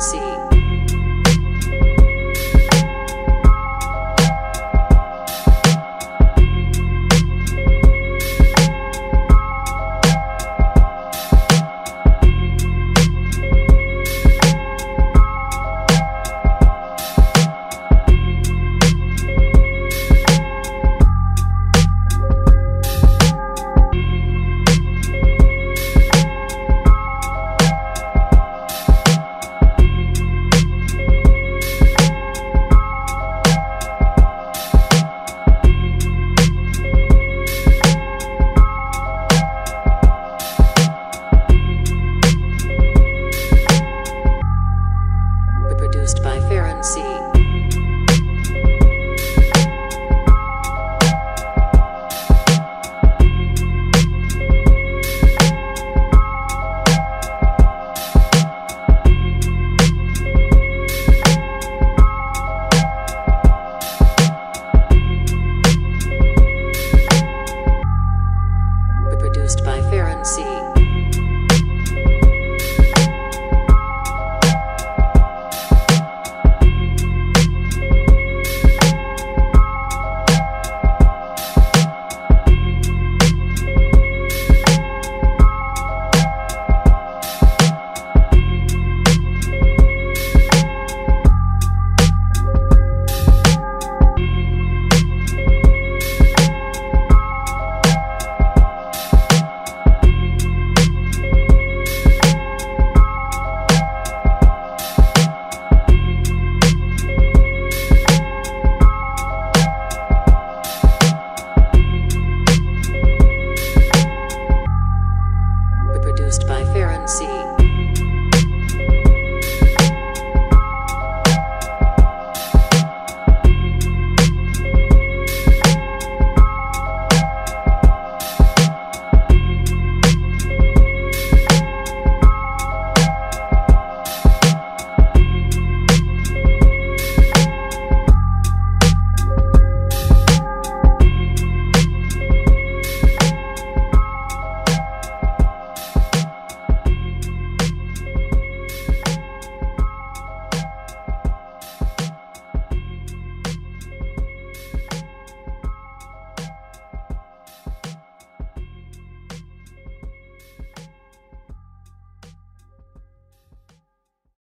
frequency.